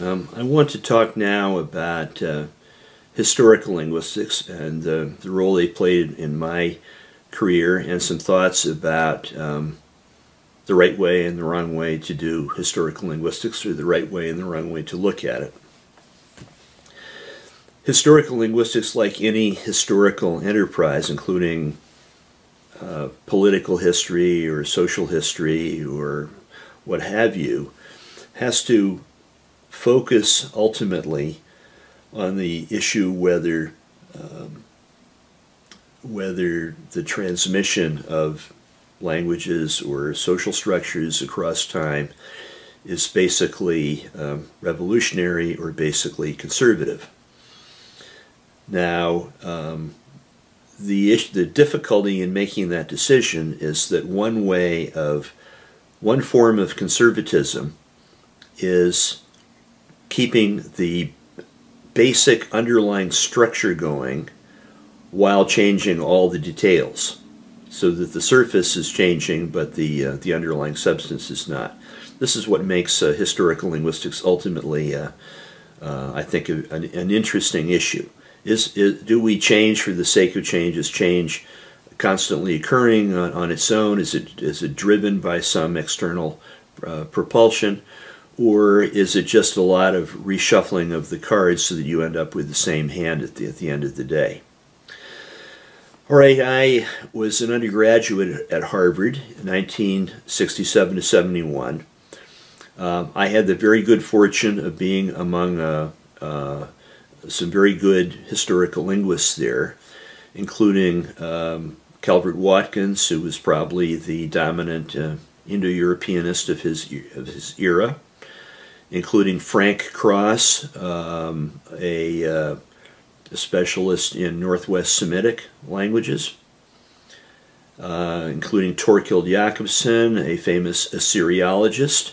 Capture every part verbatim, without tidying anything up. Um, I want to talk now about uh, historical linguistics and the, the role they played in my career, and some thoughts about um, the right way and the wrong way to do historical linguistics, or the right way and the wrong way to look at it. Historical linguistics, like any historical enterprise, including uh, political history or social history or what have you, has to focus ultimately on the issue whether um, whether the transmission of languages or social structures across time is basically um, revolutionary or basically conservative. Now, um, the issue, the difficulty in making that decision is that one way of one form of conservatism is keeping the basic underlying structure going while changing all the details, so that the surface is changing but the uh, the underlying substance is not. This is what makes uh, historical linguistics ultimately, uh, uh, I think, a, an, an interesting issue. Is, is do we change for the sake of change? Is change constantly occurring on, on its own? Is it is it driven by some external uh, propulsion? Or is it just a lot of reshuffling of the cards so that you end up with the same hand at the, at the end of the day? All right, I was an undergraduate at Harvard in nineteen sixty-seven to seventy-one. Um, I had the very good fortune of being among uh, uh, some very good historical linguists there, including um, Calvert Watkins, who was probably the dominant uh, Indo-Europeanist of his, of his era, including Frank Cross, um, a, uh, a specialist in Northwest Semitic languages, uh, including Torkild Jakobsen, a famous Assyriologist,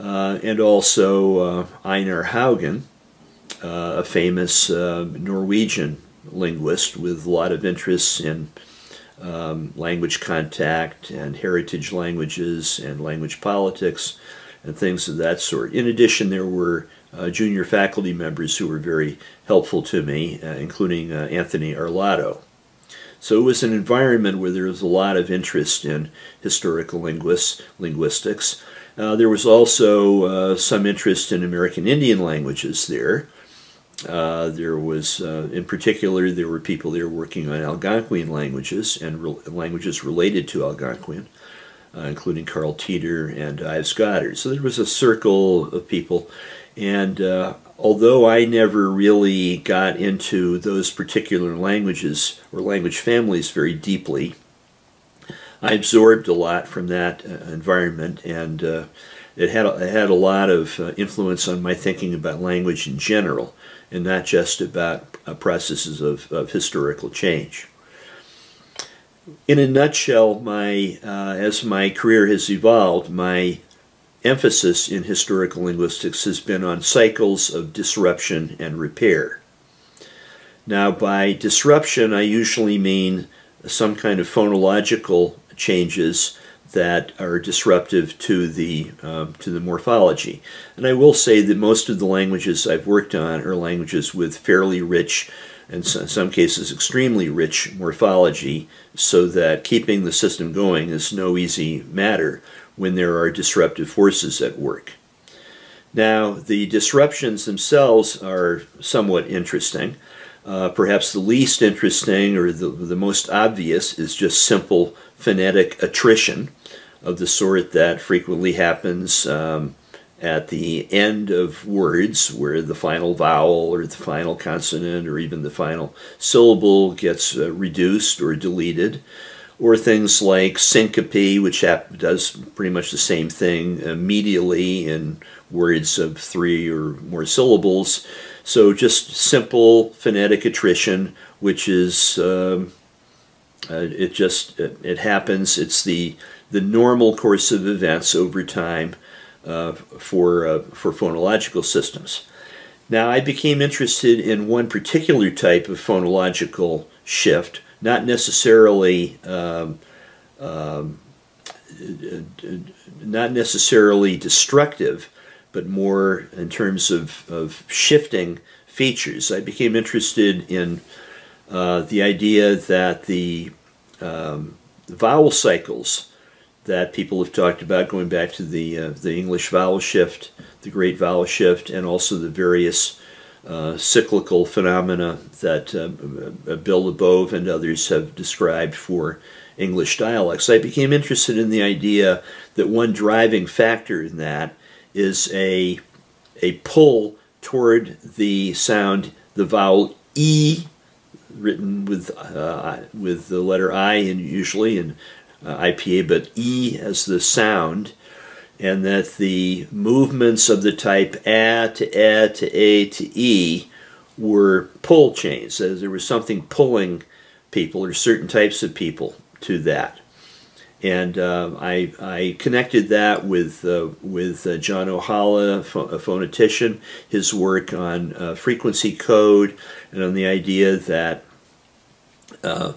uh, and also uh, Einar Haugen, uh, a famous uh, Norwegian linguist with a lot of interests in um, language contact and heritage languages and language politics and things of that sort. In addition, there were uh, junior faculty members who were very helpful to me, uh, including uh, Anthony Arlotto. So it was an environment where there was a lot of interest in historical linguists, linguistics. Uh, there was also uh, some interest in American Indian languages there. Uh, there was, uh, in particular, there were people there working on Algonquian languages and re languages related to Algonquian, Uh, including Carl Teeter and Ives Goddard. So there was a circle of people, and uh, although I never really got into those particular languages or language families very deeply, I absorbed a lot from that uh, environment, and uh, it had a, it had a lot of uh, influence on my thinking about language in general, and not just about uh, processes of, of historical change. In a nutshell, my uh, as my career has evolved, my emphasis in historical linguistics has been on cycles of disruption and repair. Now, by disruption, I usually mean some kind of phonological changes that are disruptive to the um, to the morphology. And I will say that most of the languages I've worked on are languages with fairly rich, and in some cases extremely rich, morphology, so that keeping the system going is no easy matter when there are disruptive forces at work. Now, the disruptions themselves are somewhat interesting. Uh, perhaps the least interesting, or the, the most obvious, is just simple phonetic attrition of the sort that frequently happens um, at the end of words, where the final vowel or the final consonant or even the final syllable gets uh, reduced or deleted, or things like syncope, which does pretty much the same thing medially in words of three or more syllables. So just simple phonetic attrition, which is um, uh, it just it, it happens. It's the the normal course of events over time Uh, for uh, for phonological systems. Now, I became interested in one particular type of phonological shift, not necessarily um, um, not necessarily destructive, but more in terms of, of shifting features. I became interested in uh, the idea that the um, vowel cycles that people have talked about, going back to the, uh, the English vowel shift, the Great Vowel Shift, and also the various uh, cyclical phenomena that uh, Bill LeBove and others have described for English dialects. I became interested in the idea that one driving factor in that is a, a pull toward the sound, the vowel E, written with, uh, with the letter I in usually in uh, I P A, but E as the sound, and that the movements of the type A to E to A to E were pull chains, as there was something pulling people or certain types of people to that. And uh, I, I connected that with, uh, with uh, John Ohala, a phonetician, his work on uh, frequency code, and on the idea that uh,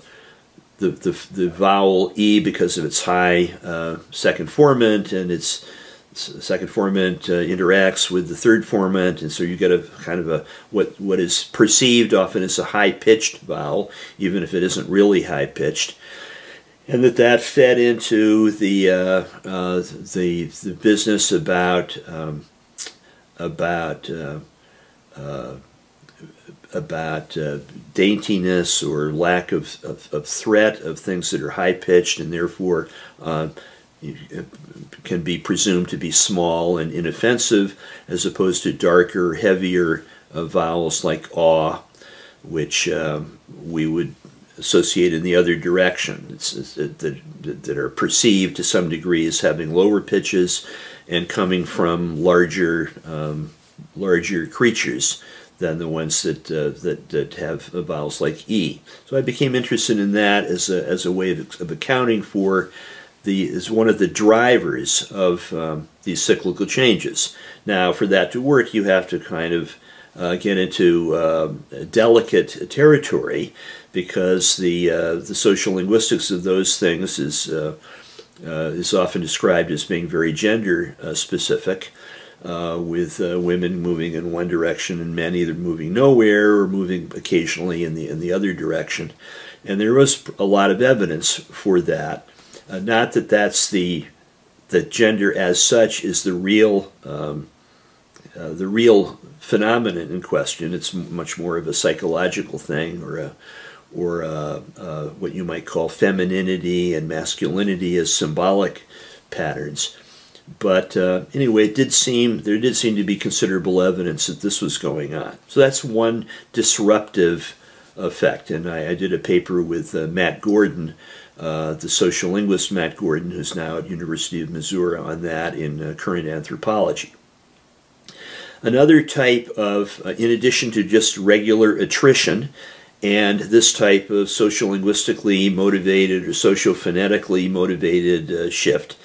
the, the, the vowel E, because of its high uh, second formant, and its second formant uh, interacts with the third formant, and so you get a kind of a what what is perceived often as a high-pitched vowel, even if it isn't really high-pitched. And that that fed into the uh, uh, the the business about um, about uh, uh, about uh, daintiness or lack of, of of threat of things that are high pitched and therefore uh, can be presumed to be small and inoffensive, as opposed to darker, heavier uh, vowels like aw, which um, we would associate in the other direction, it's, it's, it, that, that are perceived to some degree as having lower pitches and coming from larger, um, larger creatures than the ones that, uh, that, that have vowels like E. So I became interested in that as a, as a way of, of accounting for the, as one of the drivers of um, these cyclical changes. Now, for that to work, you have to kind of uh, get into uh, delicate territory, because the uh, the social linguistics of those things is uh, uh, is often described as being very gender uh, specific, uh, with uh, women moving in one direction and men either moving nowhere or moving occasionally in the in the other direction, and there was a lot of evidence for that. Uh, not that that's the that gender as such is the real um, uh, the real phenomenon in question. It's much more of a psychological thing, or a or uh, uh, what you might call femininity and masculinity as symbolic patterns. But uh, anyway, it did seem, there did seem to be considerable evidence that this was going on. So that's one disruptive effect. And I, I did a paper with uh, Matt Gordon, uh, the social linguist Matt Gordon, who's now at University of Missouri, on that in uh, current anthropology. Another type of, uh, in addition to just regular attrition, and this type of sociolinguistically motivated or sociophonetically motivated uh, shift,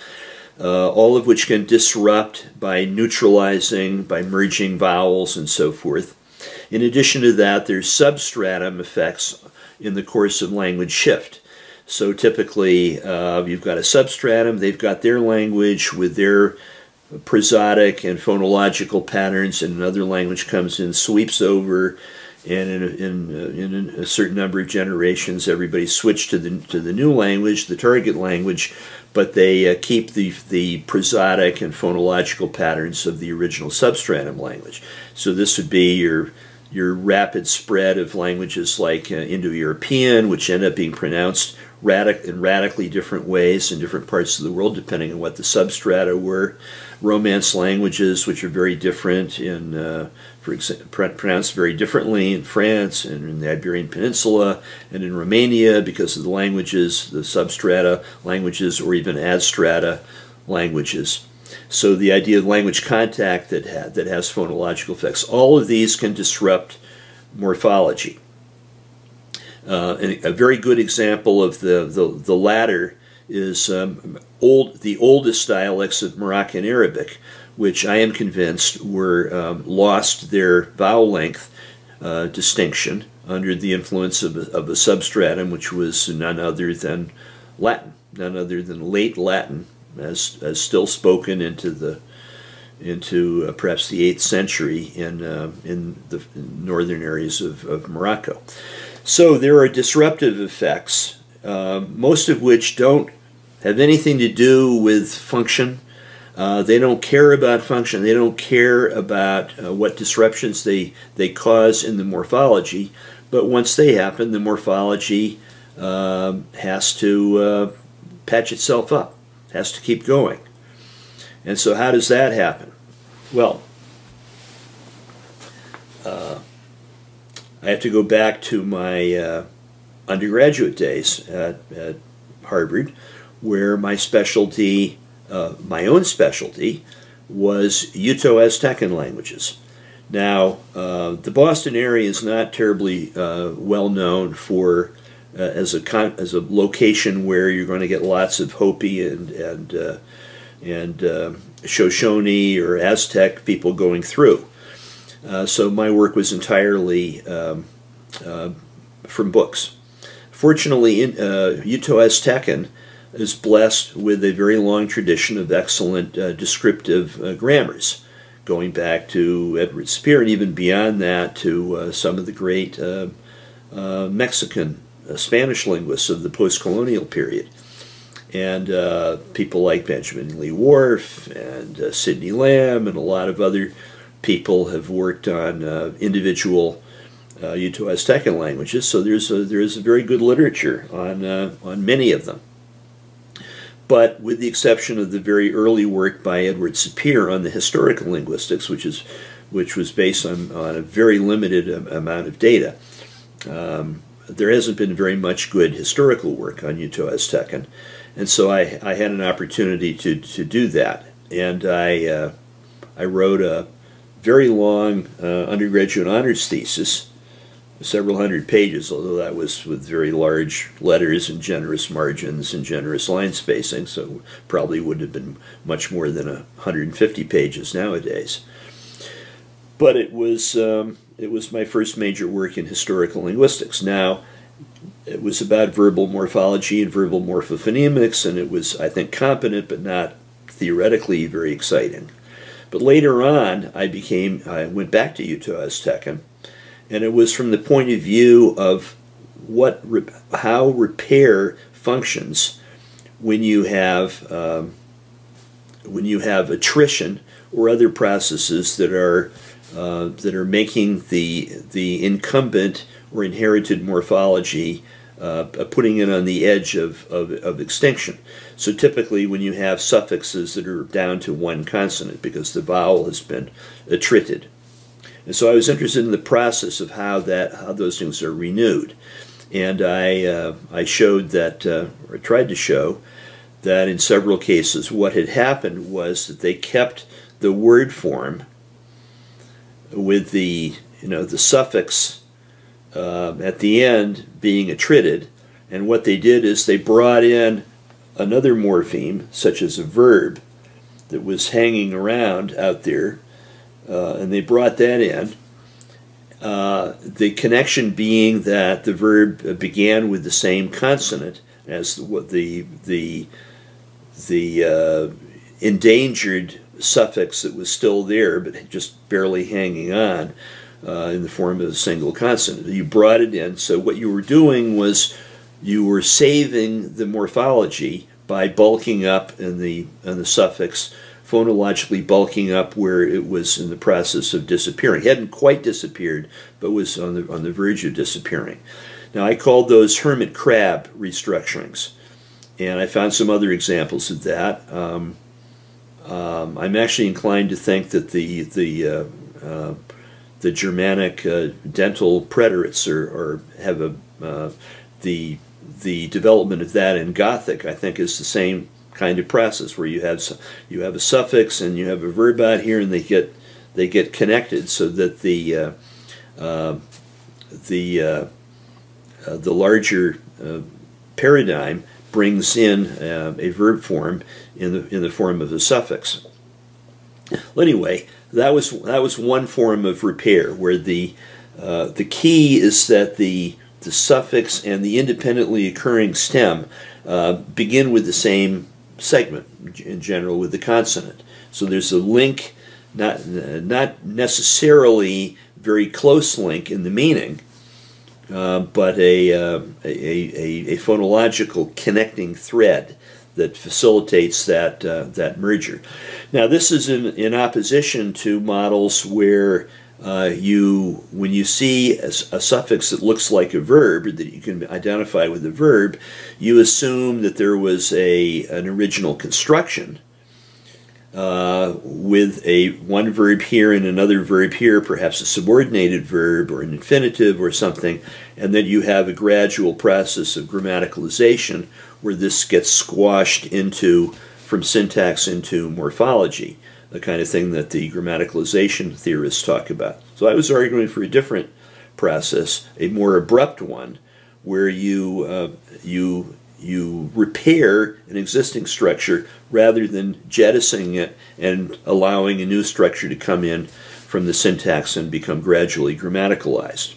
uh, all of which can disrupt by neutralizing, by merging vowels and so forth. In addition to that, there's substratum effects in the course of language shift. So typically uh, you've got a substratum, they've got their language with their prosodic and phonological patterns, and another language comes in, sweeps over, and in a, in, a, in a certain number of generations, everybody switched to the to the new language, the target language, but they uh, keep the the prosodic and phonological patterns of the original substratum language. So this would be your your rapid spread of languages like uh, Indo-European, which end up being pronounced radic in radically different ways in different parts of the world, depending on what the substrata were. Romance languages, which are very different in. Uh, For example, pronounced very differently in France and in the Iberian Peninsula and in Romania, because of the languages, the substrata languages, or even adstrata languages. So the idea of language contact that ha that has phonological effects. All of these can disrupt morphology. Uh, and a very good example of the the, the latter is um, old the oldest dialects of Moroccan Arabic, which I am convinced were um, lost their vowel length uh, distinction under the influence of a, of a substratum, which was none other than Latin, none other than late Latin, as, as still spoken into the into uh, perhaps the eighth century in, uh, in the northern areas of, of Morocco. So there are disruptive effects, uh, most of which don't have anything to do with function. Uh, they don't care about function. They don't care about uh, what disruptions they, they cause in the morphology. But once they happen, the morphology uh, has to uh, patch itself up, has to keep going. And so how does that happen? Well, uh, I have to go back to my uh, undergraduate days at, at Harvard, where my specialty, uh, my own specialty, was Uto-Aztecan languages. Now, uh, the Boston area is not terribly uh, well known for uh, as a con as a location where you're going to get lots of Hopi and and uh, and uh, Shoshone or Aztec people going through. Uh, so my work was entirely um, uh, from books. Fortunately, in, uh, Uto-Aztecan is blessed with a very long tradition of excellent uh, descriptive uh, grammars, going back to Edward Sapir and even beyond that to uh, some of the great uh, uh, Mexican uh, Spanish linguists of the post-colonial period. And uh, people like Benjamin Lee Whorf and uh, Sidney Lamb and a lot of other people have worked on uh, individual uh, Uto-Aztecan languages, so there's a, there is a very good literature on, uh, on many of them. But with the exception of the very early work by Edward Sapir on the historical linguistics, which is, which was based on, on a very limited amount of data, um, there hasn't been very much good historical work on Uto-Aztecan, and so I, I had an opportunity to, to do that, and I, uh, I wrote a very long uh, undergraduate honors thesis, several hundred pages, although that was with very large letters and generous margins and generous line spacing, so probably would have been much more than one hundred fifty pages nowadays. But it was, um, it was my first major work in historical linguistics. Now, it was about verbal morphology and verbal morphophonemics, and it was, I think, competent but not theoretically very exciting. But later on, I became, I went back to Uto-Aztecan, and it was from the point of view of what, how repair functions when you have um, when you have attrition or other processes that are uh, that are making the the incumbent or inherited morphology uh, putting it on the edge of, of of extinction. So typically, when you have suffixes that are down to one consonant because the vowel has been attrited. And so I was interested in the process of how that how those things are renewed, and I uh, I showed that uh, or tried to show that in several cases what had happened was that they kept the word form with the you know the suffix uh, at the end being attrited, and what they did is they brought in another morpheme such as a verb that was hanging around out there. Uh, and they brought that in, uh, the connection being that the verb began with the same consonant as the the the, the uh, endangered suffix that was still there but just barely hanging on uh, in the form of a single consonant. You brought it in, so what you were doing was you were saving the morphology by bulking up in the, in the suffix, phonologically bulking up where it was in the process of disappearing. It hadn't quite disappeared, but was on the, on the verge of disappearing. Now, I called those hermit crab restructurings, and I found some other examples of that. Um, um, I'm actually inclined to think that the, the, uh, uh, the Germanic uh, dental preterites are, are have a, uh, the, the development of that in Gothic, I think, is the same kind of process where you have you have a suffix and you have a verb out here, and they get they get connected so that the uh, uh, the uh, uh, the larger uh, paradigm brings in uh, a verb form in the in the form of a suffix. Well, anyway, that was that was one form of repair where the uh, the key is that the the suffix and the independently occurring stem uh, begin with the same segment in general with the consonant. So there's a link not, not necessarily very close link in the meaning, uh, but a, uh, a, a, a phonological connecting thread that facilitates that, uh, that merger. Now this is in, in opposition to models where Uh, you, when you see a, a suffix that looks like a verb, that you can identify with the verb, you assume that there was a an original construction uh, with a one verb here and another verb here, perhaps a subordinated verb or an infinitive or something, and then you have a gradual process of grammaticalization where this gets squashed into, from syntax into morphology, the kind of thing that the grammaticalization theorists talk about. So I was arguing for a different process, a more abrupt one, where you, uh, you, you repair an existing structure rather than jettisoning it and allowing a new structure to come in from the syntax and become gradually grammaticalized.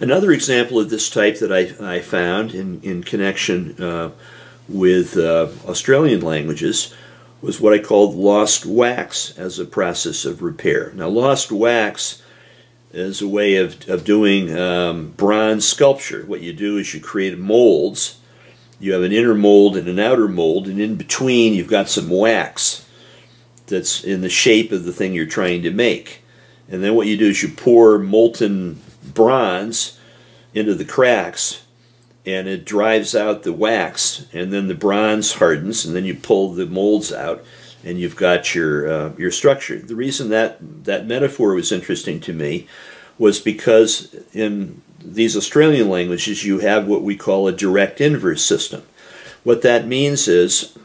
Another example of this type that I, I found in, in connection uh, with uh, Australian languages was what I called lost wax as a process of repair. Now lost wax is a way of, of doing um, bronze sculpture. What you do is you create molds. You have an inner mold and an outer mold, and in between you've got some wax that's in the shape of the thing you're trying to make. And then what you do is you pour molten bronze into the cracks, and it drives out the wax, and then the bronze hardens, and then you pull the molds out, and you've got your uh, your structure. The reason that that metaphor was interesting to me was because in these Australian languages you have what we call a direct inverse system. What that means is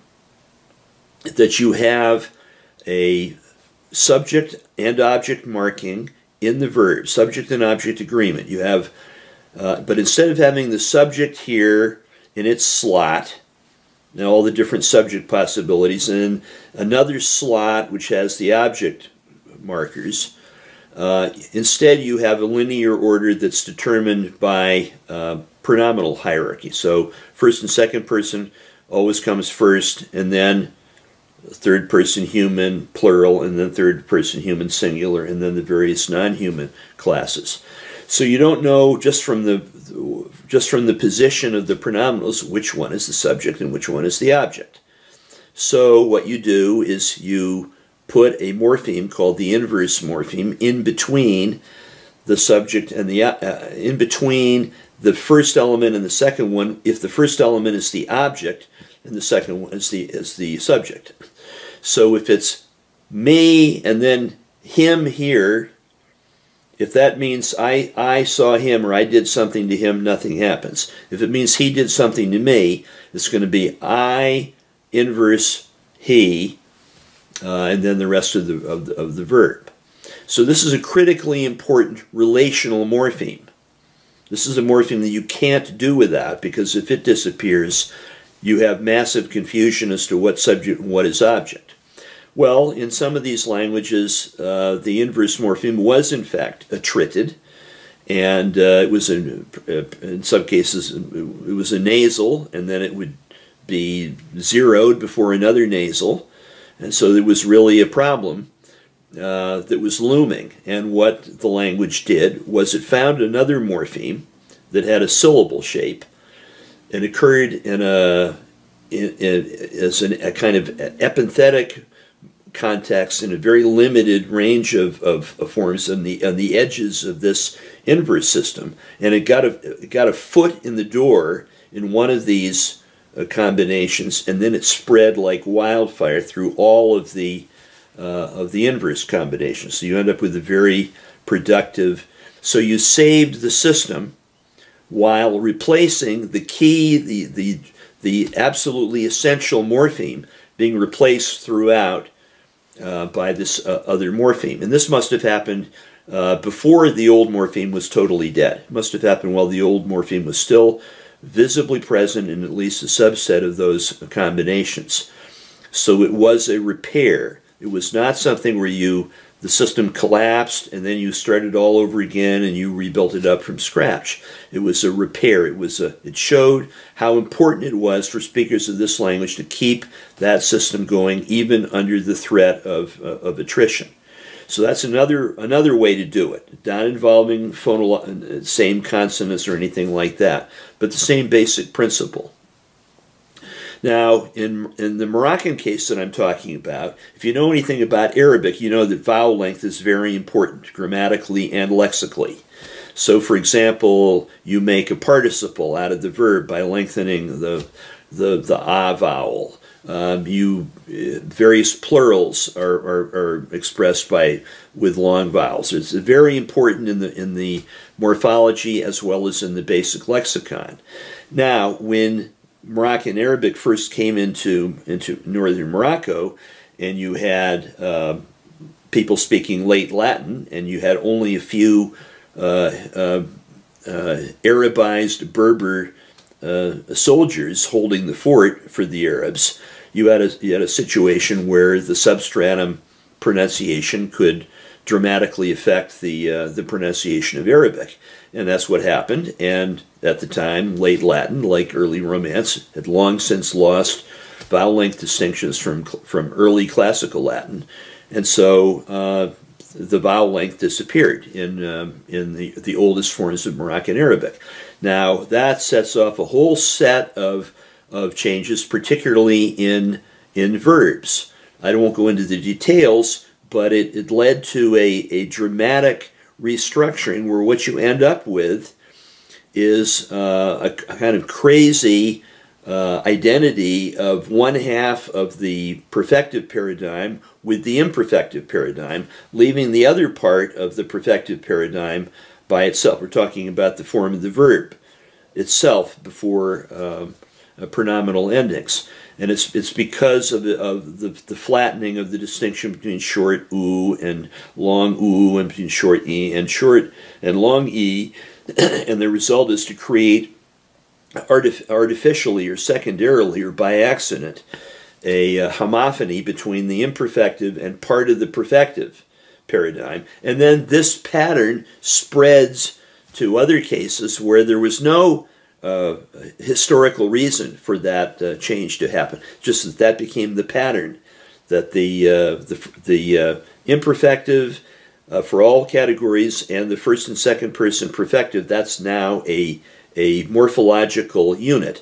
that you have a subject and object marking in the verb, subject and object agreement. You have Uh, but instead of having the subject here in its slot, and all the different subject possibilities, and another slot which has the object markers, uh, instead you have a linear order that's determined by uh, pronominal hierarchy. So first and second person always comes first, and then third person human plural, and then third person human singular, and then the various non-human classes. So you don't know just from the just from the position of the pronominals which one is the subject and which one is the object. So what you do is you put a morpheme called the inverse morpheme in between the subject and the uh, in between the first element and the second one, if the first element is the object and the second one is the is the subject. So if it's me and then him here, if that means I, I saw him or I did something to him, nothing happens. If it means he did something to me, it's going to be I inverse he, uh, and then the rest of the, of the, of the verb. So this is a critically important relational morpheme. This is a morpheme that you can't do without, because if it disappears, you have massive confusion as to what subject and what is object. Well, in some of these languages, uh, the inverse morpheme was in fact attrited, and uh, it was in, uh, in some cases it was a nasal, and then it would be zeroed before another nasal, and so there was really a problem uh, that was looming. And what the language did was it found another morpheme that had a syllable shape, and occurred in a in, in, as an, a kind of epithetic context in a very limited range of, of, of forms on the, on the edges of this inverse system, and it got a, it got a foot in the door in one of these uh, combinations, and then it spread like wildfire through all of the uh, of the inverse combinations. So you end up with a very productive, so you saved the system while replacing the key, the, the, the absolutely essential morpheme being replaced throughout Uh, by this uh, other morpheme. And this must have happened uh, before the old morpheme was totally dead. It must have happened while the old morpheme was still visibly present in at least a subset of those combinations. So it was a repair. It was not something where you the system collapsed, and then you started all over again and you rebuilt it up from scratch. It was a repair. It was a, it showed how important it was for speakers of this language to keep that system going even under the threat of, uh, of attrition. So that's another another way to do it, not involving phonolo same consonants or anything like that, but the same basic principle. Now, in, in the Moroccan case that I'm talking about, if you know anything about Arabic, you know that vowel length is very important grammatically and lexically. So, for example, you make a participle out of the verb by lengthening the, the, the ah vowel. Um, you uh, various plurals are, are, are expressed by with long vowels. It's very important in the in the morphology as well as in the basic lexicon. Now, when Moroccan Arabic first came into into northern Morocco, and you had uh, people speaking late Latin, and you had only a few uh, uh, uh, Arabized Berber uh, soldiers holding the fort for the Arabs, you had a you had a situation where the substratum pronunciation could dramatically affect the uh, the pronunciation of Arabic, and that's what happened. And at the time, late Latin, like early Romance, had long since lost vowel length distinctions from from early Classical Latin, and so uh, the vowel length disappeared in um, in the the oldest forms of Moroccan Arabic. Now that sets off a whole set of of changes, particularly in in verbs. I won't go into the details, but it, it led to a, a dramatic restructuring where what you end up with is uh, a, a kind of crazy uh, identity of one half of the perfective paradigm with the imperfective paradigm, leaving the other part of the perfective paradigm by itself. We're talking about the form of the verb itself before um, uh, pronominal endings. And it's it's because of the, of the the flattening of the distinction between short oo and long oo, and between short e and short and long e, and the result is to create artif artificially or secondarily or by accident a uh, homophony between the imperfective and part of the perfective paradigm, and then this pattern spreads to other cases where there was no Uh, historical reason for that uh, change to happen. Just that that became the pattern, that the uh, the, the uh, imperfective uh, for all categories and the first and second person perfective, that's now a a morphological unit,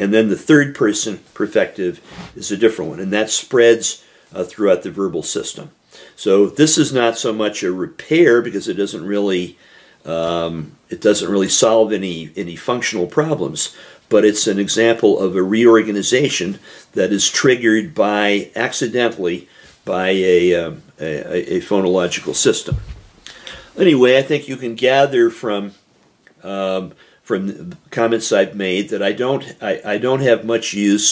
and then the third person perfective is a different one, and that spreads uh, throughout the verbal system. So this is not so much a repair because it doesn't really Um, it doesn't really solve any any functional problems, but it's an example of a reorganization that is triggered by accidentally by a, um, a, a phonological system. Anyway, I think you can gather from um, from the comments I've made that I don't I, I don't have much use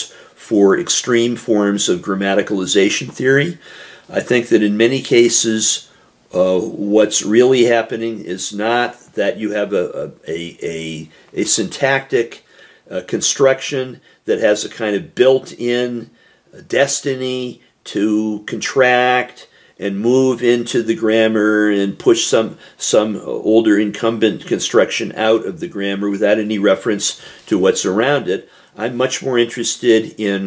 for extreme forms of grammaticalization theory. I think that in many cases, Uh, what's really happening is not that you have a, a, a, a syntactic uh, construction that has a kind of built-in destiny to contract and move into the grammar and push some, some older incumbent construction out of the grammar without any reference to what's around it. I'm much more interested in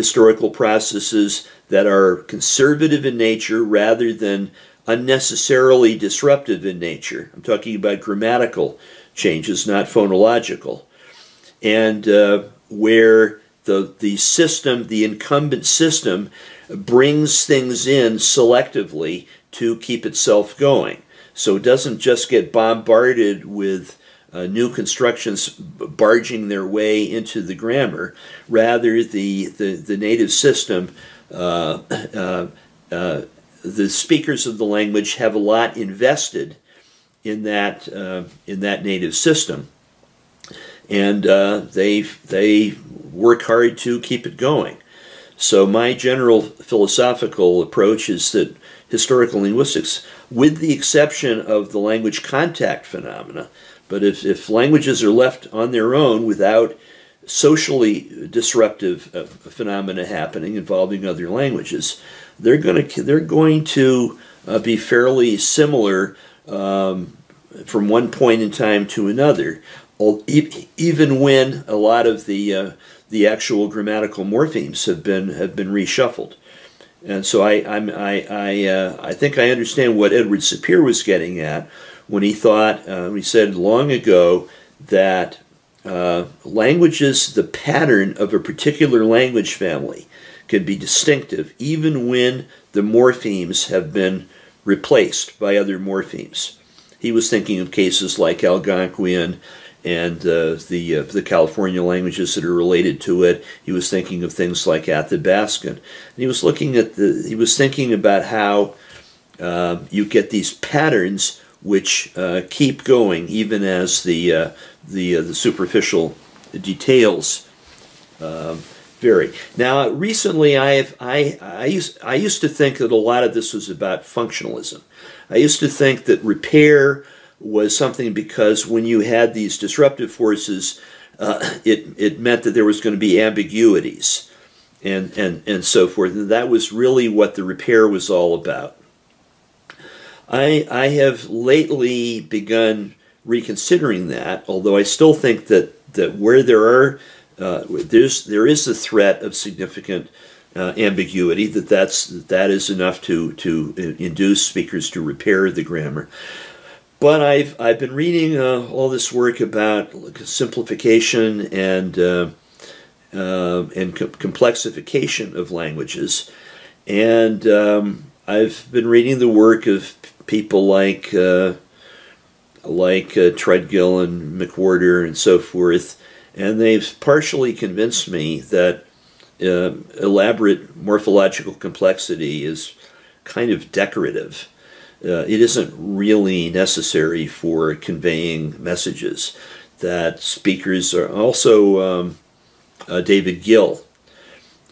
historical processes that are conservative in nature rather than unnecessarily disruptive in nature. I'm talking about grammatical changes, not phonological, and uh, where the the system, the incumbent system, brings things in selectively to keep itself going. So it doesn't just get bombarded with uh, new constructions barging their way into the grammar. Rather, the the, the native system. Uh, uh, uh, The speakers of the language have a lot invested in that uh, in that native system, and uh, they they work hard to keep it going. So my general philosophical approach is that historical linguistics, with the exception of the language contact phenomena, but if if languages are left on their own without socially disruptive uh, phenomena happening involving other languages, they're going to they're going to uh, be fairly similar um, from one point in time to another, even when a lot of the uh, the actual grammatical morphemes have been have been reshuffled. And so I I'm, I I uh, I think I understand what Edward Sapir was getting at when he thought uh, he said long ago that uh, languages, the pattern of a particular language family, can be distinctive even when the morphemes have been replaced by other morphemes. He was thinking of cases like Algonquian and uh, the uh, the California languages that are related to it. He was thinking of things like Athabascan. And he was looking at the. He was thinking about how uh, you get these patterns which uh, keep going even as the uh, the uh, the superficial details uh, vary. Now, recently, I've I I used I used to think that a lot of this was about functionalism. I used to think that repair was something because when you had these disruptive forces, uh, it it meant that there was going to be ambiguities, and and and so forth. And that was really what the repair was all about. I I have lately begun reconsidering that, although I still think that that where there are uh, there's there is the threat of significant Uh, ambiguity, that that's that is enough to to induce speakers to repair the grammar. But I've I've been reading uh, all this work about simplification and uh, uh, and co complexification of languages, and um, I've been reading the work of people like uh, like uh, Treadgill and McWhorter and so forth, and they've partially convinced me that Uh, elaborate morphological complexity is kind of decorative. Uh, it isn't really necessary for conveying messages. That speakers are also um, uh, David Gill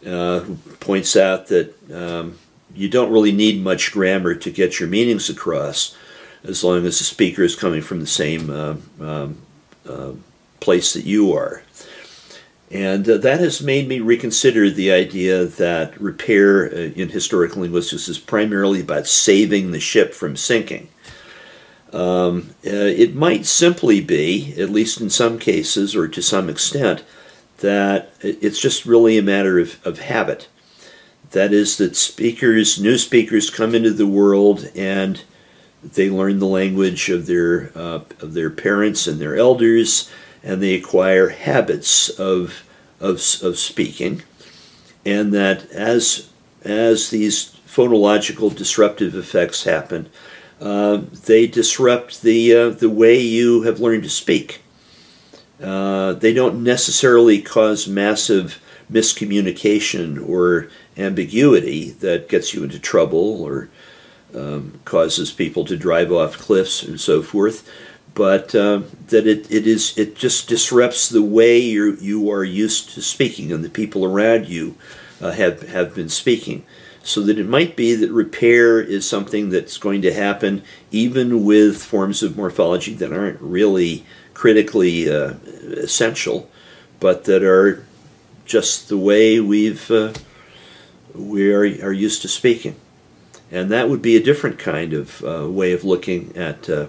uh, who points out that um, you don't really need much grammar to get your meanings across as long as the speaker is coming from the same uh, um, uh, place that you are. And uh, that has made me reconsider the idea that repair uh, in historical linguistics is primarily about saving the ship from sinking. Um, uh, it might simply be, at least in some cases or to some extent, that it's just really a matter of, of habit. That is, that speakers, new speakers come into the world and they learn the language of their, uh, of their parents and their elders, and they acquire habits of, of, of speaking, and that as, as these phonological disruptive effects happen, uh, they disrupt the, uh, the way you have learned to speak. Uh, they don't necessarily cause massive miscommunication or ambiguity that gets you into trouble or um, causes people to drive off cliffs and so forth, but uh, that it, it is it just disrupts the way you you are used to speaking and the people around you uh, have have been speaking, so that it might be that repair is something that's going to happen even with forms of morphology that aren't really critically uh, essential, but that are just the way we've uh, we are, are used to speaking. And that would be a different kind of uh, way of looking at uh,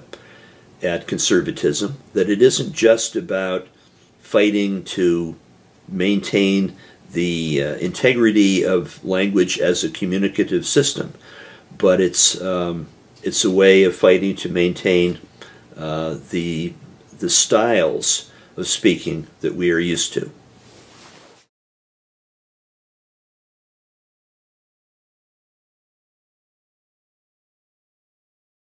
at conservatism, that it isn't just about fighting to maintain the uh, integrity of language as a communicative system, but it's um, it's a way of fighting to maintain uh, the the styles of speaking that we are used to.